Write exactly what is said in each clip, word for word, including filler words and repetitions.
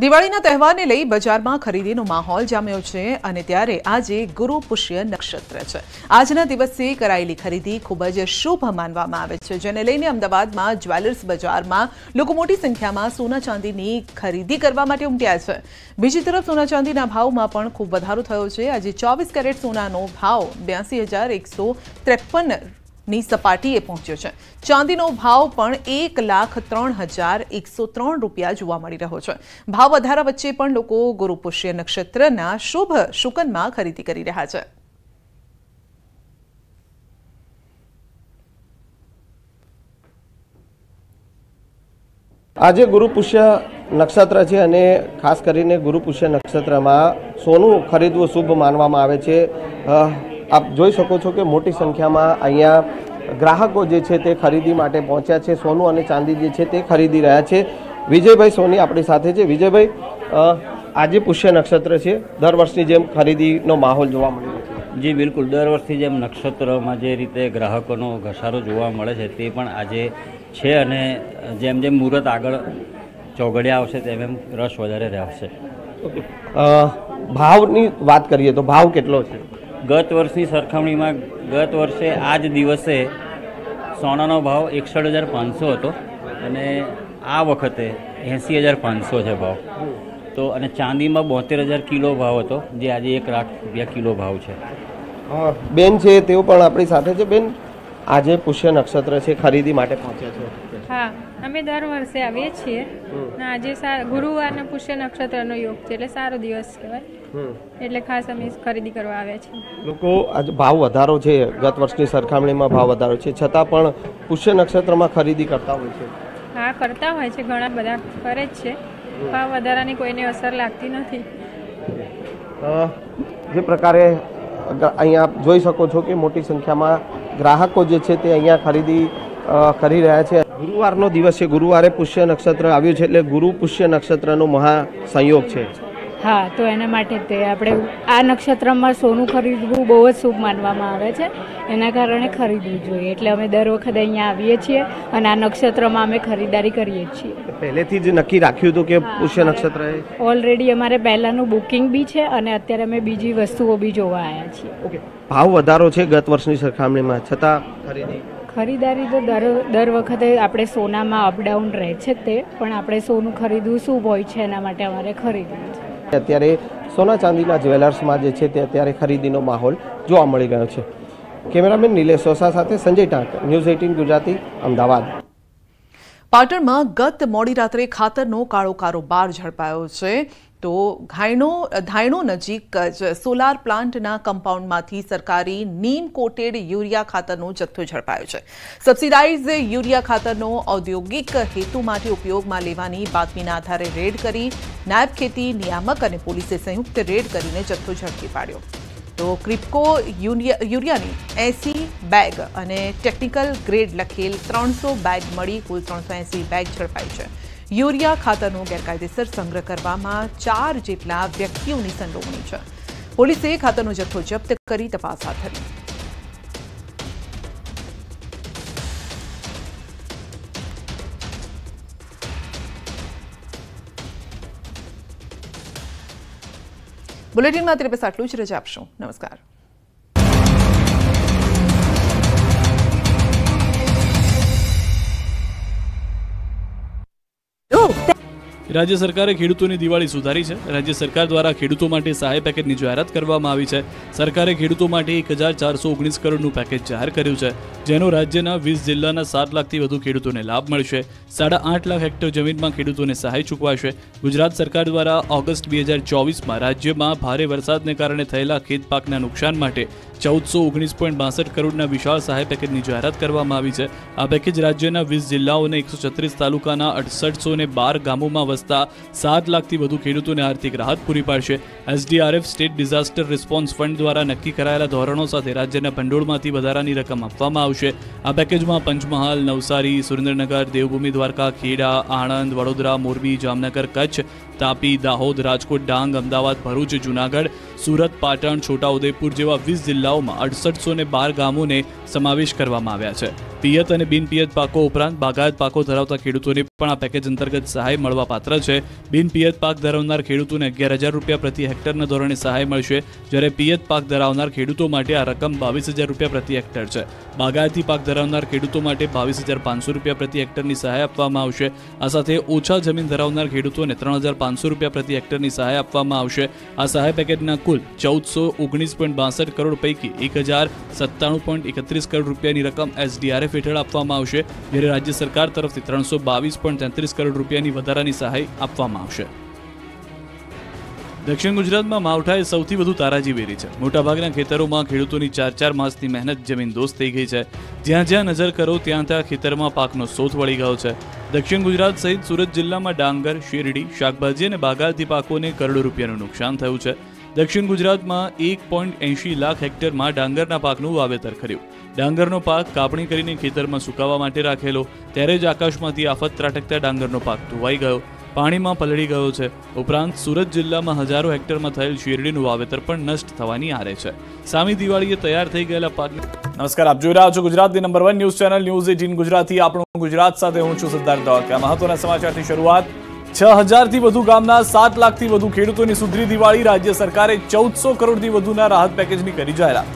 दिवाळीना तहेवारने लई बजारमां खरीदीनो माहोल जाम्यो छे अने त्यारे आजे गुरु पुष्य नक्षत्र छे। आजना दिवसे करायेली खरीदी खूब ज शुभ मानवामां आवे छे, जेने लईने अमदावादमां ज्वेलर्स बजारमां लोको मोटी संख्यामां सोना चांदीनी खरीदी करवा माटे उमट्या छे। बीजी तरफ सोना चांदीना भावमां पण खूब वधारो थयो छे। आजे चौवीस केरेट सोनानो भाव ब्यासी हज़ार एक सौ त्रेपन ની સપાટીએ પહોંચ્યો છે। ચાંદીનો ભાવ પણ એક લાખ ત્રણ હજાર એકસો ત્રણ રૂપિયા જોવા મળી રહ્યો છે। ભાવ વધારા વચ્ચે પણ લોકો ગુરુ પુષ્ય નક્ષત્રના શુભ શુકનમાં ખરીદી કરી રહ્યા છે। આજે ગુરુ પુષ્ય નક્ષત્ર છે અને ખાસ કરીને ગુરુ પુષ્ય નક્ષત્રમાં સોનું ખરીદવું શુભ માનવામાં આવે છે। आप જોઈ શકો છો કે મોટી સંખ્યામાં અહીંયા ગ્રાહકો જે છે તે ખરીદી માટે પહોંચ્યા છે। સોનું અને ચાંદી જે છે તે ખરીદી રહ્યા છે। વિજયભાઈ સોની આપણી સાથે છે। વિજયભાઈ, આજે પુષ્ય નક્ષત્ર છે, દર વર્ષની જેમ ખરીદીનો માહોલ જોવા મળે છે? જી બિલકુલ, દર વર્ષની જેમ નક્ષત્રમાં જે રીતે ગ્રાહકોનો ઘસારો જોવા મળે છે તે પણ આજે છે અને જેમ જેમ મુહૂર્ત આગળ ચોગડ્યા આવશે તેમ એમ રસ વધારે રહેશે। ભાવની વાત કરીએ તો ભાવ કેટલો છે? गत वर्षनी सरखामणीमां गत वर्षे आज दिवसे सोनानो भाव एकसठ हज़ार पांच सौ हतो अने आ वखते एसी हज़ार पांच सौ है भाव। तो अने चांदी में बोतेर हज़ार किलो भाव हतो जे आज एक लाख रुपया किलो भाव है। बेन छे तेओ पण आपणी साथे छे। बेन, आज पुष्य नक्षत्र है, खरीदी माटे पहुंच्या छो? हाँ, अमे दर वर्षे आवीए छीए। आज गुरुवार पुष्य नक्षत्रनो योग छे एटले सारो दिवस कहेवाय। એટલે ખાસ અમે ખરીદી કરવા આવ્યા છીએ। લોકો આજે ભાવ વધારો છે, ગત વર્ષની સરખામણીમાં ભાવ વધારો છે, છતાં પણ પુષ્ય નક્ષત્રમાં ખરીદી કરતા હોય છે? હા, કરતા હોય છે, ઘણા બધા કરે જ છે। ભાવ વધારાની કોઈને અસર લાગતી નથી। જે પ્રકારે અહીંયા જોઈ શકો છો કે મોટી સંખ્યામાં ગ્રાહકો જે છે તે અહીંયા ખરીદી કરી રહ્યા છે। ગુરુવારનો દિવસ છે, ગુરુવારે પુષ્ય નક્ષત્ર આવ્યું છે એટલે ગુરુ પુષ્ય નક્ષત્રનો મહા સંયોગ છે। हाँ, तो एना माटे ते आपणे आ नक्षत्र में सोनू खरीदवू बहु ज शुभ मानवामां आवे छे। एना कारणे खरीदवू जोईए एटले अमे दर वखते अहींया आवीए छीए अने आ नक्षत्र में अमे खरीदारी करीए छीए। पहेलेथी ज नक्की राख्युं हतुं के पुष्य नक्षत्र है? ऑलरेडी अमारे पहेलानुं बुकिंग बी छे अने अत्यारे अमे बीजी वस्तुओ बी जोवा आव्या छीए। ओके, भाव वधारो छे गत वर्षनी सरखामणीमां छतां खरीदी खरीदारी तो दर दर वखते आपणे सोनामां अपडाउन रहे छे ते पण आपणे सोनू खरीदवू शुभ होय छे एना माटे अमारे खरीदवू छे। અત્યારે સોના ચાંદીના જ્વેલર્સમાં જે છે તે અત્યારે ખરીદીનો માહોલ જોવા મળી રહ્યો છે। કેમેરામેન નીલેશ સોસા સાથે સંજય ટાંક, ન્યૂઝ અઠ્ठाવીસ ગુજરાતી, અમદાવાદ। પાટણમાં ગત મોડી રાત્રે ખાતરનો કાળો કારોબાર ઝડપાયો છે। तो घायणो धायणो नजीक सोलार प्लांटना कंपाउंडमांथी सरकारी नीम कोटेड यूरिया खातरनो जत्थो झड़पायो छे। सब्सिडाइज यूरिया खातरनो औद्योगिक हेतु माटे उपयोगमां लेवानी बातमीना आधारे रेड करी नायब खेती नियामक अने पोलीसे संयुक्त रेड करीने जत्थो झड़पी पाड्यो। तो क्रिप्को यूरियानी एसी बेग अने टेक्निकल ग्रेड लखेल त्रणसो बेग मळी कुल त्रणसो एसी बेग झड़पाई छे। यूरिया खातरनो गैरकायदेसर संग्रह करवामां चार जेटला व्यक्तिओनी संडोवणी छे। पोलीसे खातरनो जत्थो जप्त करी तपास हाथ धरी। बुलेटिन में तेरे पास आटलू ज रजा आपशो। नमस्कार। राज्य सरकारे खेडूतोनी दिवाळी सुधारी है। राज्य सरकार द्वारा खेडूतो माटे सहाय पेकेजनी जाहरात करवामां आवी छे। सरकारे खेडूतो माटे एक हज़ार चार सौ ओगनीस करोड़नुं पेकेज जाहिर कर्युं छे, जेनो राज्यना वीस जिल्लाना सात लाखथी વધુ ખેડૂતોને લાભ મળશે। साढ़ा आठ लाख हेक्टर जमीनमां ખેડૂતોને સહાય ચૂકવાશે। गुजरात सरकार द्वारा ऑगस्ट बे हज़ार चौवीस में राज्य में भारे वरसादने कारणे थयेला खेत पाकना नुकसान माटे चौदह सौ ओगनीस पॉइंट बासठ करोड़ना विशाल सहाय पेकेजनी जाहरात करवामां आवी छे। आ पेकेज राज्यना वीस जिल्लाओने एक सौ छत्रीस तालुकाना अड़सठ सौ ने बार गामोमां वसता सात लाखथी વધુ ખેડૂતોને आर्थिक राहत पूरी पाडशे। SDRF state disaster response fund द्वारा नक्की करायेला धोरणों साथे राज्यना भंडोळमांथी वधारानी रकम आपवामां आवशे। आ पेकेजमां पंचमहाल, नवसारी, सुरेन्द्रनगर, देवभूमि द्वारका, खेड़ा, आणंद, वडोदरा, मोरबी, जामनगर, कच्छ, तापी, दाहोद, राजकोट, डांग, अमदावाद, भरूच, जूनागढ़, सूरत, पाटण, छोटाउदेपुर जेवा वीस जिल्लाओमां अड़सठ सौ बार गामोने समावेश करवामां आव्या छे। પિયત અને બિનપિયત પાકો ઉપરાંત બાગાયત પાકો ધરાવતા ખેડૂતોને પણ આ પેકેજ અંતર્ગત સહાય મળવા પાત્ર છે। બિનપિયત પાક ધરાવનાર ખેડૂતોને અગિયાર હજાર રૂપિયા પ્રતિ હેક્ટરના ધોરણે સહાય મળશે, જ્યારે પિયત પાક ધરાવનાર ખેડૂતો માટે આ રકમ બાવીસ હજાર રૂપિયા પ્રતિ હેક્ટર છે। બાગાયતી પાક ધરાવનાર ખેડૂતો માટે બાવીસ હજાર પાંચસો રૂપિયા પ્રતિ હેક્ટરની સહાય આપવામાં આવશે। આ સાથે ઓછા જમીન ધરાવનાર ખેડૂતોને ત્રણ હજાર પાંચસો રૂપિયા પ્રતિ હેક્ટરની સહાય આપવામાં આવશે। આ સહાય પેકેજના કુલ ચૌદસો ઓગણીસ પોઈન્ટ બાસઠ કરોડ પૈકી એક હજાર સત્તાણું પોઈન્ટ એકત્રીસ કરોડ રૂપિયાની રકમ એસડીઆરએફ હેઠળ આપવામાં આવશે, જ્યારે રાજ્ય સરકાર તરફથી ત્રણસો બાવીસ પોઈન્ટ તેત્રીસ કરોડ રૂપિયાની વધારાની સહાય આપવામાં આવશે। દક્ષિણ ગુજરાતમાં માવઠાએ સૌથી વધુ તારાજી વેરી છે। મોટાભાગના ખેતરોમાં ખેડૂતોની ચાર ચાર માસની મહેનત જમીનદોસ્ત થઈ ગઈ છે। જ્યાં જ્યાં નજર કરો ત્યાં ત્યાં ખેતરમાં પાકનો સોથ વળી ગયો છે। દક્ષિણ ગુજરાત સહિત સુરત જિલ્લામાં ડાંગર, શેરડી, શાકભાજી અને બાગાયતી પાકોને કરોડો રૂપિયાનું નુકસાન થયું છે। દક્ષિણ ગુજરાતમાં એક પોઈન્ટ એંશી લાખ હેક્ટરમાં ડાંગરના પાકનું વાવેતર કર્યું। ડાંગરનો પાક કાપણી કરીને ખેતરમાં સુકાવા માટે રાખેલો, ત્યારે જ આકાશમાંથી આફત ત્રાટકતા ડાંગરનો પાક ધોવાઈ ગયો, પાણીમાં પલળી ગયો છે। ઉપરાંત સુરત જિલ્લામાં હજારો હેક્ટરમાં થયેલ શેરડીનું વાવેતર પણ નષ્ટ થવાની આરે છે। સામી દિવાળીએ તૈયાર થઈ ગયેલા પાક। નમસ્કાર, આપ જોઈ રહ્યા છો ગુજરાતની number one news channel news અઠ્ठारह ગુજરાતી, આપણું ગુજરાત સાથે હું છું સિદ્ધાર્થ દોકે। મહત્વના સમાચારથી શરૂઆત। છ હજારથી વધુ ગામના સાત લાખથી વધુ ખેડૂતોની સુધરી દિવાળી, રાજ્ય સરકારે ચૌદસો કરોડથી વધુના રાહત પેકેજની કરી જાહેરાત।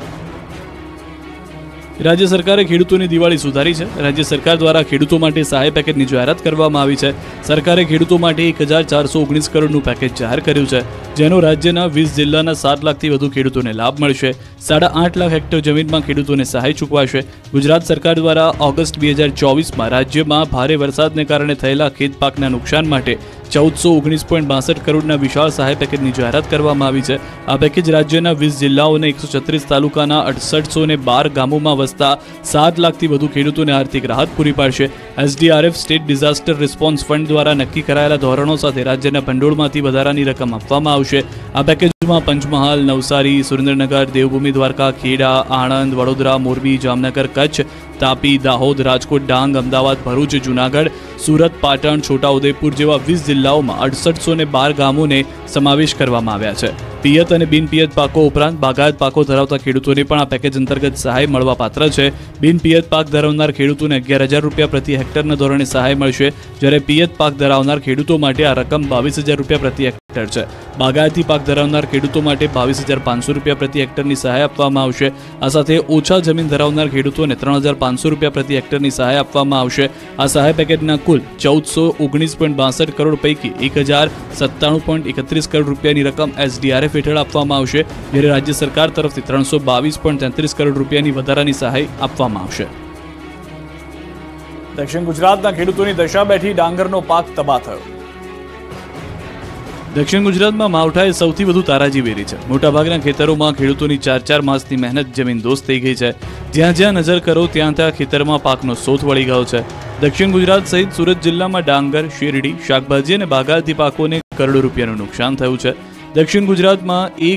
રાજ્ય સરકારે ખેડૂતોની દિવાળી સુધારી છે। રાજ્ય સરકાર દ્વારા ખેડૂતો માટે સહાય પેકેજની જાહેરાત કરવામાં આવી છે। સરકારે ખેડૂતો માટે એક હજાર ચારસો ઓગણીસ કરોડનું પેકેજ જાહેર કર્યું છે, જેનો રાજ્યના વીસ જિલ્લાના સાત લાખથી વધુ ખેડૂતોને લાભ મળશે। સાડા આઠ લાખ હેક્ટર જમીનમાં ખેડૂતોને સહાય ચૂકવાશે। ગુજરાત સરકાર દ્વારા ઓગસ્ટ બે હજાર ચોવીસમાં રાજ્યમાં ભારે વરસાદને કારણે થયેલા ખેત પાકના નુકસાન માટે ચૌદસો ઓગણીસ પોઈન્ટ બાસઠ કરોડના વિશાળ સહાય પેકેજની જાહેરાત કરવામાં આવી છે। આ પેકેજ રાજ્યના વીસ જિલ્લાઓ અને એકસો છત્રીસ તાલુકાના અડસઠસો ને બાર ગામોમાં વસતા સાત લાખથી વધુ ખેડૂતોને આર્થિક રાહત પૂરી પાડશે। SDRF state disaster response fund દ્વારા નક્કી કરાયેલા ધોરણો સાથે રાજ્યના ભંડોળમાંથી વધારાની રકમ આપવામાં આવશે। આ પેકેજમાં પંચમહાલ, નવસારી, સુરેન્દ્રનગર, દેવભૂમિ દ્વારકા, ખેડા, આણંદ, વડોદરા, મોરબી, જામનગર, કચ્છ, તાપી, દાહોદ, રાજકોટ, ડાંગ, અમદાવાદ, ભરૂચ, જૂનાગઢ, સુરત, પાટણ, છોટાઉદેપુર જેવા વીસ જિલ્લાઓમાં અડસઠસો ને બાર ગામોને સમાવેશ કરવામાં આવ્યા છે। પિયત અને બિનપિયત પાકો ઉપરાંત બાગાયત પાકો ધરાવતા ખેડૂતોને પણ આ પેકેજ અંતર્ગત સહાય મળવા પાત્ર છે। બિનપિયત પાક ધરાવનાર ખેડૂતોને અગિયાર હજાર રૂપિયા પ્રતિ હેક્ટરના ધોરણે સહાય મળશે, જ્યારે પિયત પાક ધરાવનાર ખેડૂતો માટે આ રકમ બાવીસ હજાર રૂપિયા પ્રતિ હેક્ટર છે। બાગાયતી પાક ધરાવનાર ખેડૂતો માટે બાવીસ હજાર પાંચસો રૂપિયા પ્રતિ હેક્ટરની સહાય આપવામાં આવશે। આ સાથે ઓછા જમીન ધરાવનાર ખેડૂતોને ત્રણ હજાર પાંચસો રૂપિયા પ્રતિ હેક્ટરની સહાય આપવામાં આવશે। આ સહાય પેકેજના કુલ ચૌદસો ઓગણીસ પોઈન્ટ બાસઠ કરોડ પૈકી એક હજાર સત્તાણું પોઈન્ટ એકત્રીસ કરોડ રૂપિયાની રકમ એસડીઆરએફ હેઠળ આપવામાં આવશે, જ્યારે રાજ્ય સરકાર તરફથી ત્રણસો બાવીસ પોઈન્ટ તેત્રીસ કરોડ રૂપિયાની વધારાની સહાય આપવામાં આવશે। દક્ષિણ ગુજરાતના ખેડૂતોની દશા બેઠી, ડાંગરનો પાક તબાહ થયો। દક્ષિણ ગુજરાતમાં માવઠાએ સૌથી વધુ તારાજી વેરી છે। મોટાભાગના ખેતરોમાં ખેડૂતોની ચાર ચાર માસની મહેનત જમીનદોસ્ત થઈ ગઈ છે। જ્યાં જ્યાં નજર કરો ત્યાં ત્યાં ખેતરમાં પાકનો સોથ વળી ગયો છે। દક્ષિણ ગુજરાત સહિત સુરત જિલ્લામાં ડાંગર, શેરડી, શાકભાજી અને બાગાયતી પાકોને કરોડો રૂપિયાનું નુકસાન થયું છે। દક્ષિણ ગુજરાતમાં એક